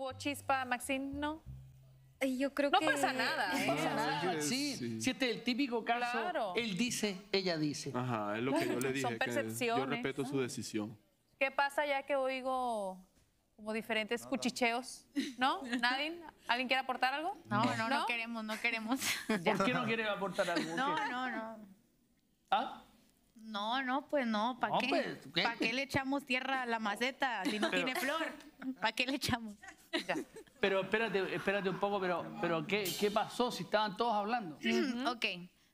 hubo chispa, Maxine, ¿no? Yo creo que... No pasa nada. No pasa nada. Sí, sí. Si este es el típico caso, claro. Él dice, ella dice. Ajá, es lo que yo le dije. Son percepciones. Yo respeto su decisión. ¿Qué pasa ya que oigo como diferentes cuchicheos? ¿No? ¿Nadine? ¿Alguien quiere aportar algo? No, no queremos, no queremos. ¿Por qué no quiere aportar algo? No. ¿Ah? No, pues no, ¿para qué? Pues, ¿para qué le echamos tierra a la maceta si no tiene flor? ¿Para qué le echamos? Ya. Pero espérate un poco, pero ¿qué pasó si estaban todos hablando? Ok,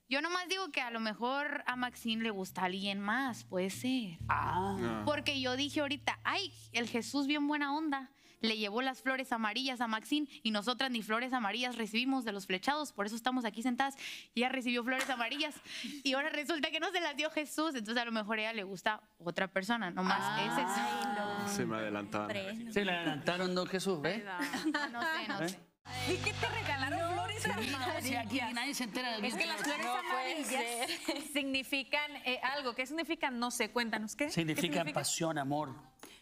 yo nomás digo que a lo mejor a Maxine le gusta alguien más, puede ser. Ah. Porque yo dije ahorita, ay, el Jesús bien buena onda, le llevó las flores amarillas a Maxine y nosotras ni flores amarillas recibimos de los flechados, por eso estamos aquí sentadas, y ella recibió flores amarillas y ahora resulta que no se las dio Jesús, entonces a lo mejor a ella le gusta otra persona, nomás es eso. No. Se me adelantaron. Se le adelantaron don Jesús, ¿ves? No sé. ¿Y qué te regalaron flores amarillas? Sí, aquí nadie se entera del mismo. Es que las flores amarillas significan algo. ¿Qué significan? No sé, cuéntanos. ¿Qué significa? Pasión, amor.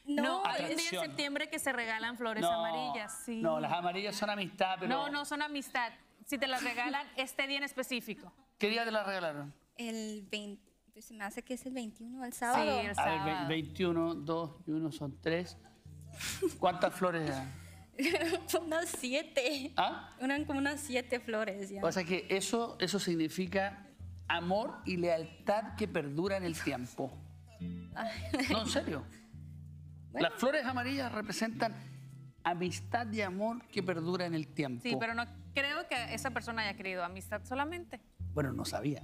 No, hay un día en septiembre que se regalan flores amarillas. Sí. No, las amarillas son amistad, pero... No, son amistad. Si te las regalan este día en específico. ¿Qué día te las regalaron? El 20, pues se me hace que es el 21, el sábado. Sí, el sábado. A ver, 21, 2 y 1 son 3. ¿Cuántas flores eran? Unas 7. ¿Ah? Eran como unas 7 flores. Ya. O sea que eso significa amor y lealtad que perdura en el tiempo. No, en serio. Bueno. Las flores amarillas representan amistad y amor que perdura en el tiempo. Sí, pero no creo que esa persona haya querido amistad solamente. Bueno, no sabía.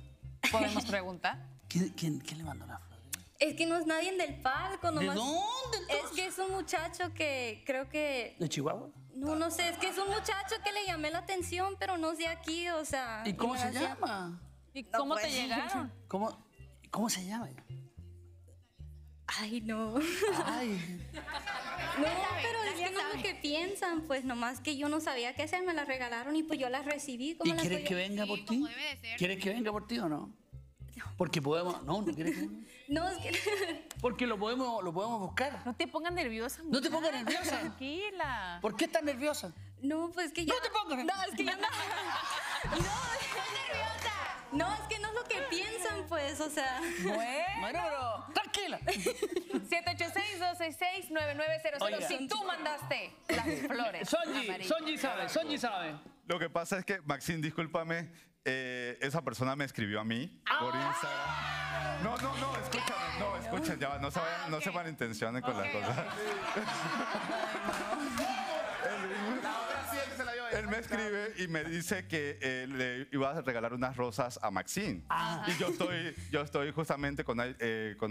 ¿Podemos preguntar? ¿Quién le mandó las flores? Es que no es nadie del palco, nomás. ¿De dónde entonces? Es que es un muchacho que creo que... ¿De Chihuahua? No sé, es que es un muchacho que le llamé la atención, pero no sé aquí, o sea... ¿Y cómo se llama? ¿Y cómo te llegaron? ¿Cómo se llama? Ay, no. Ay. No, pero es que no es lo que piensan, pues nomás que yo no sabía qué hacer, me las regalaron y pues yo las recibí. ¿Y quieres que venga por ti? ¿Quieres que venga por ti o no? Porque podemos... No quieres que venga. No, es que... Porque lo podemos buscar. No te pongas nerviosa. No te pongas nerviosa. Tranquila. ¿Por qué estás nerviosa? No, pues que yo... No te pongas nerviosa. No, es que yo no... No, estoy nerviosa. No, es que no es lo que piensan, pues, o sea... Bueno, pero... Tranquila. 786-266-9900. Si tú mandaste las flores. Sonji sabe. Lo que pasa es que, Maxine, discúlpame, esa persona me escribió a mí por Instagram. No, escúchame. No, escuchen, ya no se vayan, no se malintencionen con las cosas. Él me escribe y me dice que le iba a regalar unas rosas a Maxine. Ajá. Y yo estoy justamente con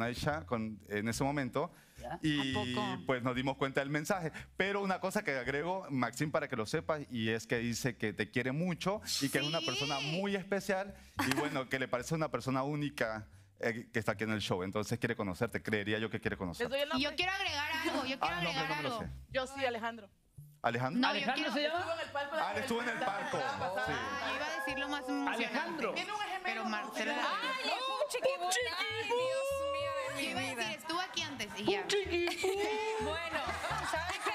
Aisha en ese momento. ¿Ya? Y pues nos dimos cuenta del mensaje. Pero una cosa que agrego, Maxine, para que lo sepas, y es que dice que te quiere mucho y que es una persona muy especial y bueno, que le parece una persona única que está aquí en el show. Entonces quiere conocerte, creería yo que quiere conocerte. Y yo quiero agregar algo, yo quiero agregar algo. Yo sí, Alejandro. ¿Alejandro? No, ¿Alejandro se llama? Estuvo en el palco. Sí. Yo iba a decirlo más emocionante. ¿Alejandro? Tiene un gemelo. Pero Marcela... ¡Ay, un chiquibú! ¡Ay, Dios mío de mi vida! Yo iba a decir, estuvo aquí antes y ya. ¡Un chiquibú! Bueno, ¿sabes qué?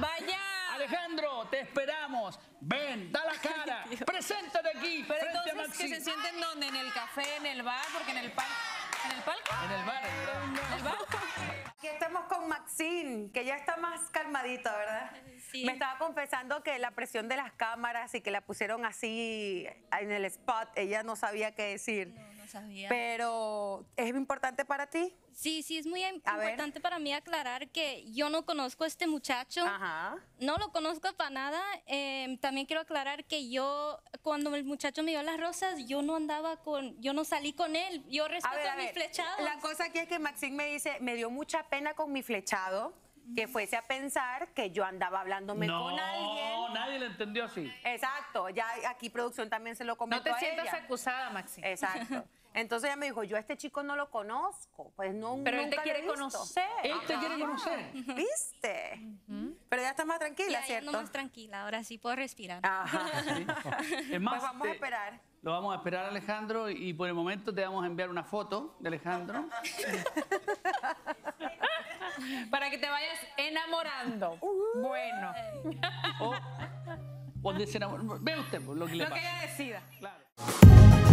¡Vaya! Alejandro, te esperamos. Ven, da la cara. Preséntate aquí. Pero entonces, ¿que se sienten donde? ¿En el café, en el bar? Porque en el palco... ¿En el palco? En el bar. ¿En el bar? Aquí estamos con Maxine, que ya está más calmadita, ¿verdad? Sí. Me estaba confesando que la presión de las cámaras y que la pusieron así en el spot, ella no sabía qué decir. No sabía. Pero, ¿es importante para ti? Sí, es muy importante para mí aclarar que yo no conozco a este muchacho. Ajá. No lo conozco para nada. También quiero aclarar que yo, cuando el muchacho me dio las rosas, yo no salí con él. Yo respeto a mis flechados. La cosa aquí es que Maxine me dice, me dio mucha pena con mi flechado que fuese a pensar que yo andaba hablándome con alguien. No, nadie lo entendió así. Exacto, ya aquí producción también se lo comentó. No te sientas acusada, Maxine. Exacto. Entonces ella me dijo, yo a este chico no lo conozco, pues no. Pero nunca él te quiere conocer. Él te quiere conocer. ¿Viste? Pero ya está más tranquila, ya, ¿cierto? Ya no más tranquila, ahora sí puedo respirar. Ajá. Sí. Es más, pues vamos a esperar. Lo vamos a esperar, Alejandro, y por el momento te vamos a enviar una foto de Alejandro. Para que te vayas enamorando. Bueno. O desenamorando. Ve usted lo que le pasa. Lo que ella decida. Claro.